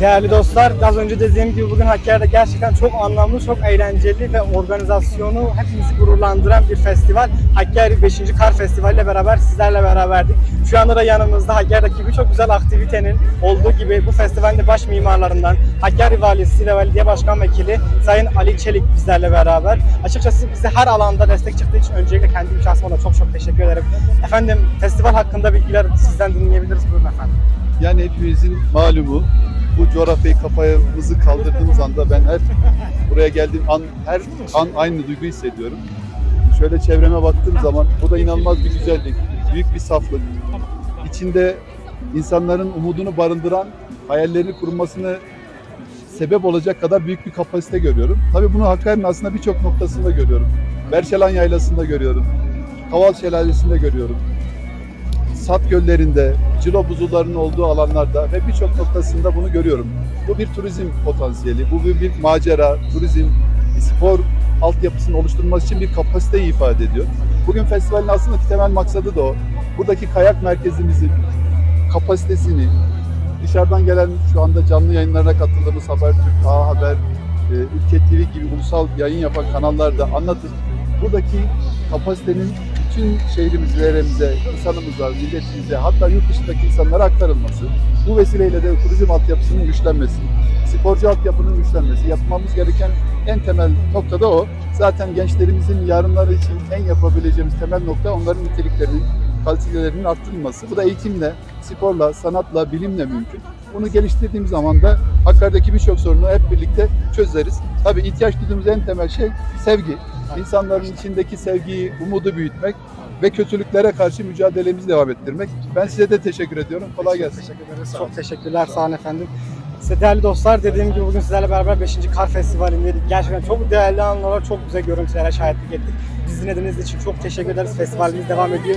Değerli dostlar, az önce dediğim gibi bugün Hakkari'de gerçekten çok anlamlı, çok eğlenceli ve organizasyonu hepimizi gururlandıran bir festival. Hakkari 5. Kar Festivali ile beraber sizlerle beraberdik. Şu anda da yanımızda Hakkari'deki birçok güzel aktivitenin olduğu gibi bu festivalin baş mimarlarından Hakkari Valisi ve Belediye Başkan Vekili Sayın Ali Çelik bizlerle beraber. Açıkçası bize her alanda destek çıktığı için öncelikle kendi şahsıma çok çok teşekkür ederim. Efendim, festival hakkında bilgiler sizden dinleyebiliriz. Buyurun efendim. Yani hepimizin malumu, bu coğrafyayı kafamızı kaldırdığımız anda ben buraya geldiğim an, her an aynı duygu hissediyorum. Şöyle çevreme baktığım zaman bu da inanılmaz bir güzellik, büyük bir saflık. İçinde insanların umudunu barındıran, hayallerini kurmasını sebep olacak kadar büyük bir kapasite görüyorum. Tabii bunu Hakkari'nin aslında birçok noktasında görüyorum. Berçelan Yaylası'nda görüyorum, Kaval Şelalesi'nde görüyorum. Sat göllerinde, cilo buzullarının olduğu alanlarda ve birçok noktasında bunu görüyorum. Bu bir turizm potansiyeli, bu bir macera, turizm, spor altyapısının oluşturulması için bir kapasiteyi ifade ediyor. Bugün festivalin aslında temel maksadı da o. Buradaki kayak merkezimizin kapasitesini, dışarıdan gelen şu anda canlı yayınlarına katıldığımız Habertürk, A Haber, Ülke TV gibi ulusal yayın yapan kanallarda anlatıp buradaki kapasitenin bütün şehrimizlerimize, insanımıza, milletimize, hatta yurt dışındaki insanlara aktarılması, bu vesileyle de turizm altyapısının güçlenmesi, sporcu altyapının güçlenmesi, yapmamız gereken en temel nokta da o. Zaten gençlerimizin yarınları için en yapabileceğimiz temel nokta onların niteliklerinin, kalitelerinin arttırılması. Bu da eğitimle, sporla, sanatla, bilimle mümkün. Bunu geliştirdiğimiz zaman da Hakkari'deki birçok sorunu hep birlikte çözeriz. Tabii ihtiyaç duyduğumuz en temel şey sevgi. İnsanların içindeki sevgiyi, umudu büyütmek ve kötülüklere karşı mücadelemizi devam ettirmek. Ben size de teşekkür ediyorum. Kolay gelsin. Teşekkür ederiz. Çok teşekkürler. Sağ olun efendim. Değerli dostlar, dediğim gibi bugün sizlerle beraber 5. Kar Festivali'ndeydik. Gerçekten çok değerli anlara, çok güzel görüntülere şahitlik ettik. Bizi dinlediğiniz için çok teşekkür ederiz. Festivalimiz devam ediyor.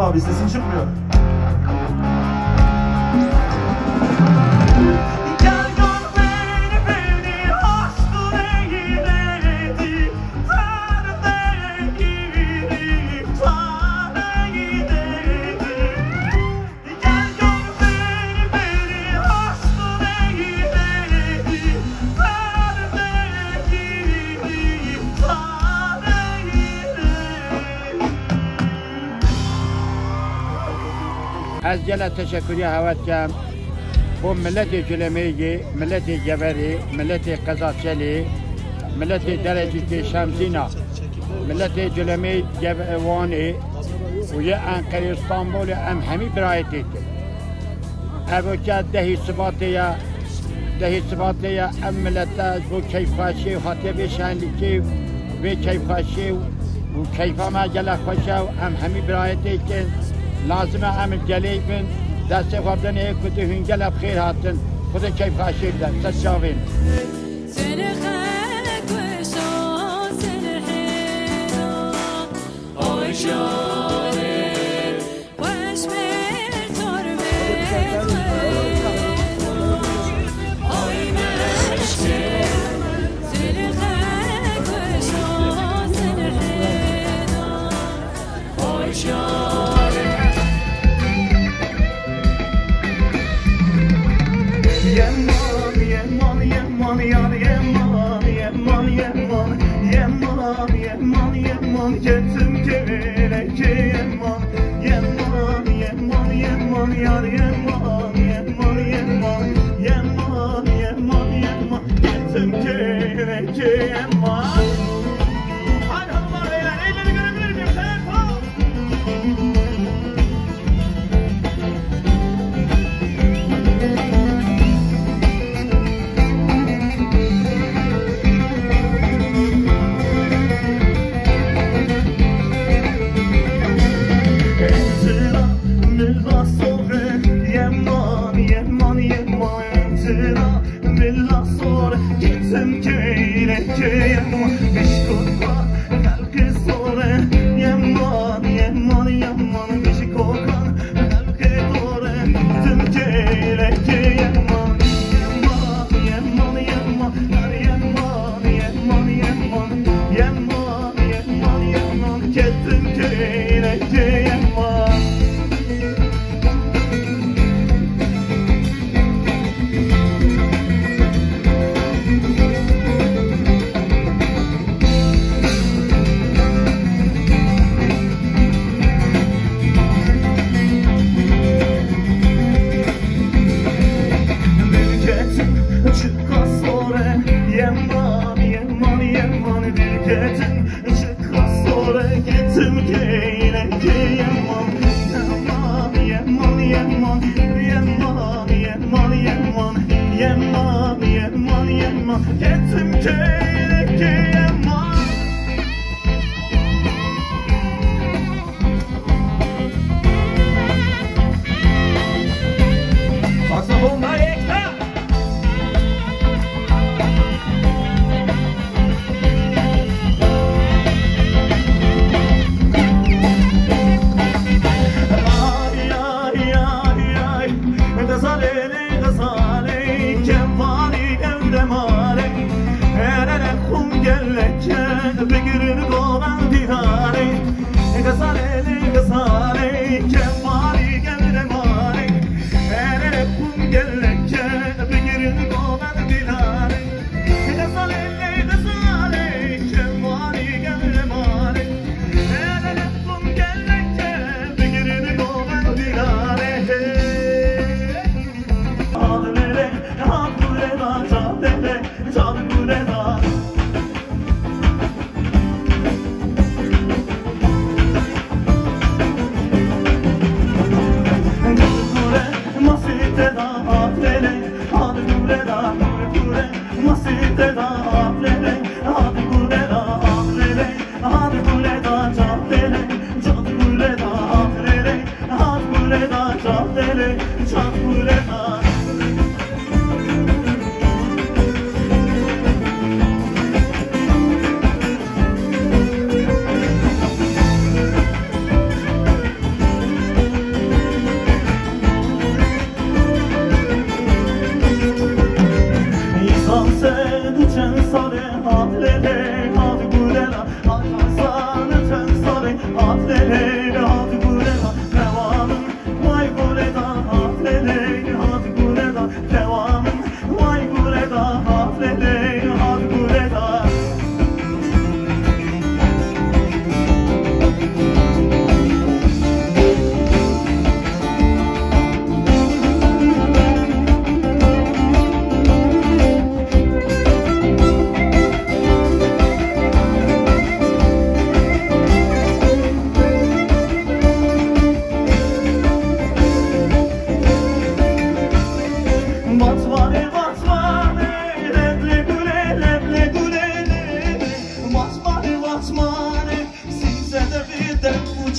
Abi sesin çıkmıyor. از جل تشکری هواد کم بو ملت جلمیگی، ملت جبری، ملت قزاقچلی، ملت درجه شمسینا، ملت جلمی جوانی و یه انقره استانبول ام همی برایتی ابو که دهی ثباتی ام ملت از بو کیفاشی و حاطب شهنلیکی و کیفاشی و کیفامه جلخوشه و ام همی برایتی که لازمه امل جلیب دست خودن یک کده هنگل اب خیر هاتن خود کیف خاشیب دست شاوین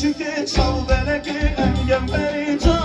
Çünkü çal beni ki engel beni can.